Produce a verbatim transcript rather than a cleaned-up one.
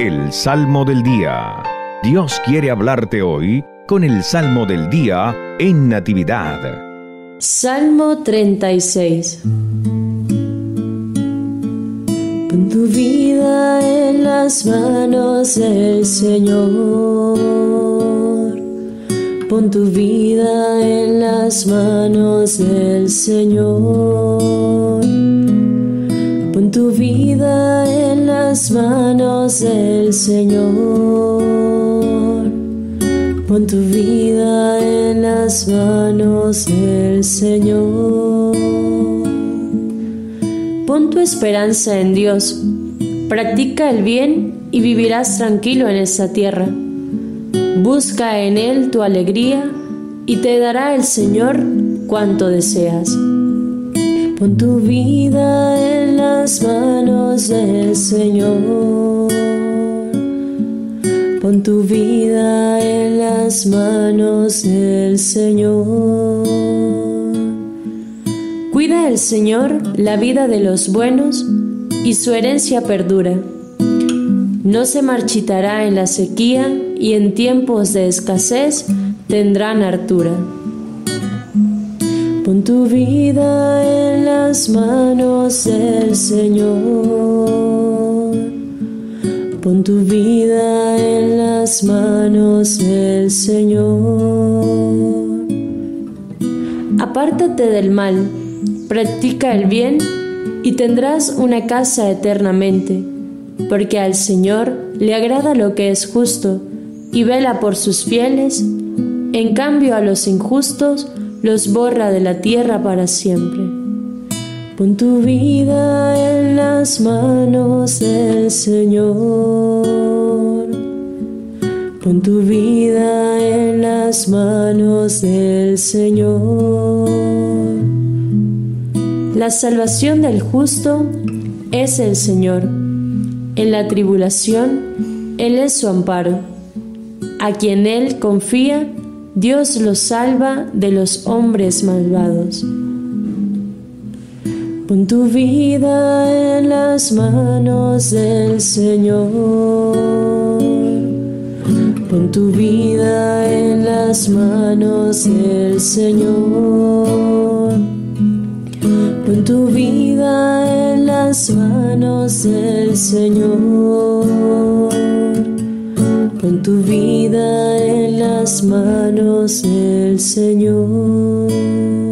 El Salmo del Día. Dios quiere hablarte hoy con el Salmo del Día en Natividad. Salmo treinta y seis. Pon tu vida en las manos del Señor. Pon tu vida en las manos del Señor. Pon tu vida en las manos del Señor. Pon tu vida en las manos del Señor. Pon tu esperanza en Dios. Practica el bien y vivirás tranquilo en esta tierra. Busca en Él tu alegría y te dará el Señor cuanto deseas. Pon tu vida en las manos del Señor. Pon tu vida en las manos del Señor. Cuida el Señor la vida de los buenos y su herencia perdura. No se marchitará en la sequía y en tiempos de escasez tendrán hartura. Pon tu vida en las manos del Señor. Pon tu vida en las manos del Señor. Apártate del mal, practica el bien y tendrás una casa eternamente, porque al Señor le agrada lo que es justo y vela por sus fieles. En cambio a los injustos los borra de la tierra para siempre. Pon tu vida en las manos del Señor. Pon tu vida en las manos del Señor. La salvación del justo es el Señor. En la tribulación, Él es su amparo. A quien Él confía, Dios los salva de los hombres malvados. Pon tu vida en las manos del Señor. Pon tu vida en las manos del Señor. Pon tu vida en las manos del Señor. Pon tu vida en las manos del Señor.